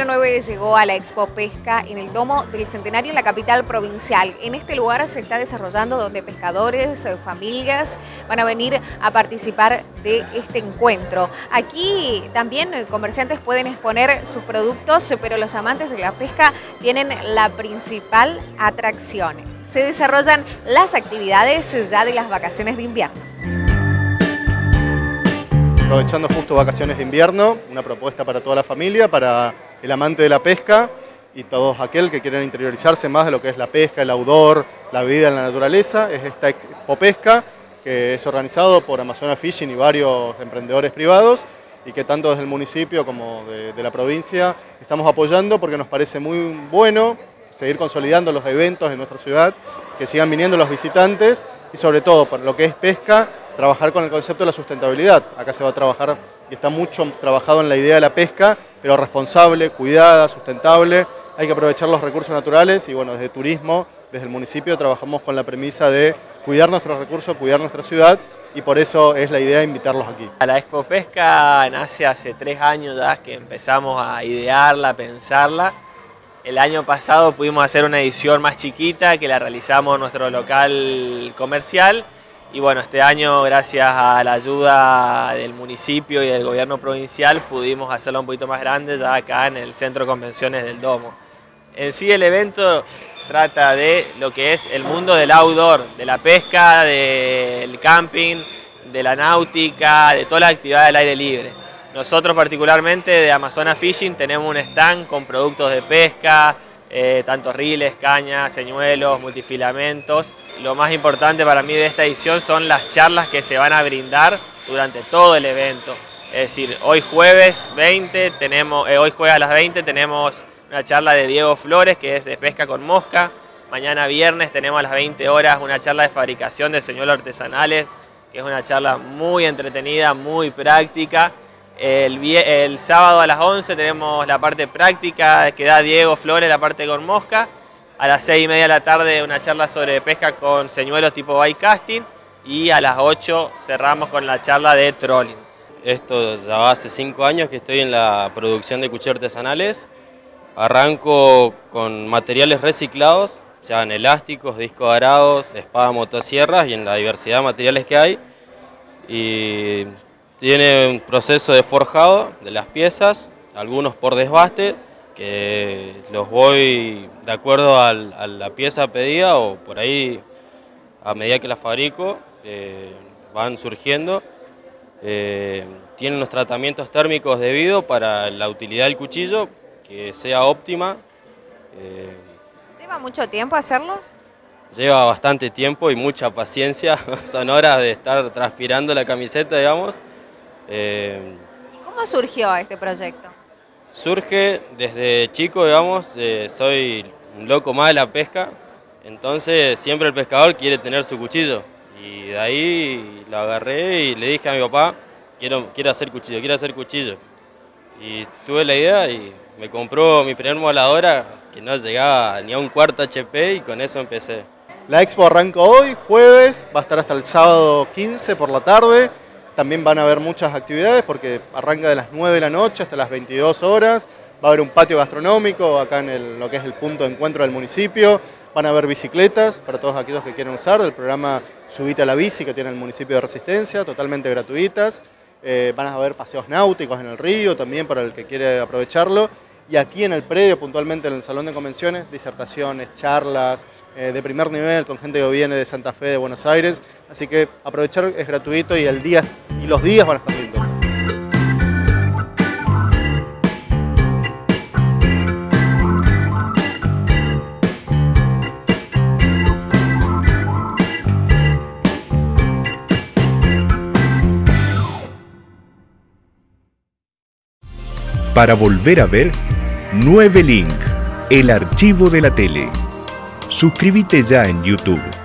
2009 llegó a la Expo Pesca en el Domo del Centenario en la capital provincial. En este lugar se está desarrollando donde pescadores, familias van a venir a participar de este encuentro. Aquí también comerciantes pueden exponer sus productos, pero los amantes de la pesca tienen la principal atracción. Se desarrollan las actividades ya de las vacaciones de invierno. Aprovechando justo vacaciones de invierno, una propuesta para toda la familia, para el amante de la pesca y todos aquel que quieran interiorizarse más de lo que es la pesca, el outdoor, la vida en la naturaleza. Es esta Expo Pesca que es organizado por Amazonas Fishing y varios emprendedores privados y que tanto desde el municipio como de la provincia estamos apoyando porque nos parece muy bueno seguir consolidando los eventos en nuestra ciudad, que sigan viniendo los visitantes y sobre todo por lo que es pesca, trabajar con el concepto de la sustentabilidad. Acá se va a trabajar y está mucho trabajado en la idea de la pesca, pero responsable, cuidada, sustentable. Hay que aprovechar los recursos naturales y bueno, desde turismo, desde el municipio trabajamos con la premisa de cuidar nuestros recursos, cuidar nuestra ciudad y por eso es la idea invitarlos aquí. La Expo Pesca nace hace 3 años ya que empezamos a idearla, a pensarla. El año pasado pudimos hacer una edición más chiquita que la realizamos en nuestro local comercial. Y bueno, este año, gracias a la ayuda del municipio y del gobierno provincial, pudimos hacerlo un poquito más grande ya acá en el Centro de Convenciones del Domo. En sí el evento trata de lo que es el mundo del outdoor, de la pesca, del camping, de la náutica, de todas las actividades del aire libre. Nosotros particularmente de Amazonas Fishing tenemos un stand con productos de pesca, tanto riles, cañas, señuelos, multifilamentos. Lo más importante para mí de esta edición son las charlas que se van a brindar durante todo el evento. Es decir, hoy jueves a las 20 tenemos una charla de Diego Flores que es de pesca con mosca. Mañana viernes tenemos a las 20 horas una charla de fabricación de señuelos artesanales, que es una charla muy entretenida, muy práctica. El sábado a las 11 tenemos la parte práctica que da Diego Flores, la parte con mosca. A las 6:30 de la tarde una charla sobre pesca con señuelos tipo bait casting. Y a las 8 cerramos con la charla de trolling. Esto ya hace 5 años que estoy en la producción de cuchillos artesanales. Arranco con materiales reciclados, sean elásticos, discos arados, espadas, motosierras y en la diversidad de materiales que hay. Y tiene un proceso de forjado de las piezas, algunos por desbaste, que los voy de acuerdo a la pieza pedida o por ahí a medida que las fabrico, van surgiendo. Tienen los tratamientos térmicos debidos para la utilidad del cuchillo, que sea óptima. ¿Lleva mucho tiempo hacerlos? Lleva bastante tiempo y mucha paciencia, son horas de estar transpirando la camiseta, digamos. ¿Y cómo surgió este proyecto? Surge desde chico, digamos, soy un loco más de la pesca, entonces siempre el pescador quiere tener su cuchillo. Y de ahí lo agarré y le dije a mi papá, quiero hacer cuchillo, quiero hacer cuchillo. Y tuve la idea y me compró mi primer moladora, que no llegaba ni a un cuarto HP y con eso empecé. La Expo arranca hoy, jueves, va a estar hasta el sábado 15 por la tarde. También van a haber muchas actividades porque arranca de las 9 de la noche hasta las 22 horas. Va a haber un patio gastronómico acá en lo que es el punto de encuentro del municipio. Van a haber bicicletas para todos aquellos que quieran usar del programa Subite a la Bici que tiene el municipio de Resistencia, totalmente gratuitas. Van a haber paseos náuticos en el río también para el que quiere aprovecharlo. Y aquí en el predio, puntualmente en el salón de convenciones, disertaciones, charlas de primer nivel con gente que viene de Santa Fe, de Buenos Aires. Así que aprovechar es gratuito y los días van a estar lindos. Para volver a ver 9Link, el archivo de la tele. Suscríbete ya en YouTube.